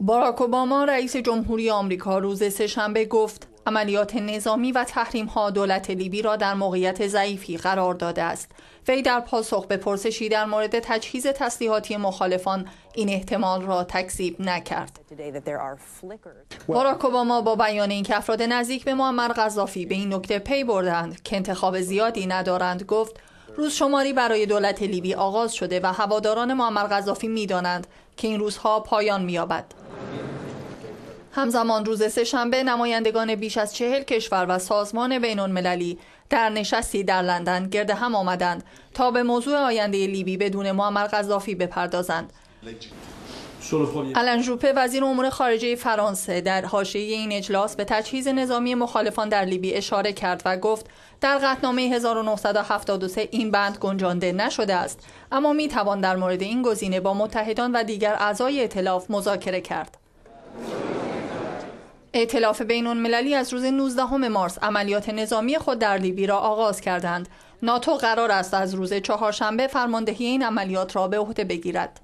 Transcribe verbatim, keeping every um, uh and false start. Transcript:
باراک اوباما رئیس جمهوری آمریکا روز سه‌شنبه گفت عملیات نظامی و تحریم‌ها دولت لیبی را در موقعیت ضعیفی قرار داده است. وی در پاسخ به پرسشی در مورد تجهیز تسلیحاتی مخالفان این احتمال را تکذیب نکرد. باراک اوباما با بیان اینکه افراد نزدیک به معمر قذافی به این نکته پی بردند که انتخاب زیادی ندارند گفت: روزشماری برای دولت لیبی آغاز شده و هواداران معمر قذافی می‌دانند که این روزها پایان می‌یابد. همزمان روز سه‌شنبه نمایندگان بیش از چهل کشور و سازمان بین‌المللی در نشستی در لندن گرد هم آمدند تا به موضوع آینده لیبی بدون معمر قذافی بپردازند. آلان ژوپه وزیر امور خارجه فرانسه در حاشیه این اجلاس به تجهیز نظامی مخالفان در لیبی اشاره کرد و گفت در قطعنامه هزار و نهصد و هفتاد و سه این بند گنجانده نشده است، اما می توان در مورد این گزینه با متحدان و دیگر اعضای ائتلاف مذاکره کرد. ائتلاف بین‌المللی از روز نوزدهم مارس عملیات نظامی خود در لیبی را آغاز کردند. ناتو قرار است از روز چهارشنبه فرماندهی این عملیات را به عهده بگیرد.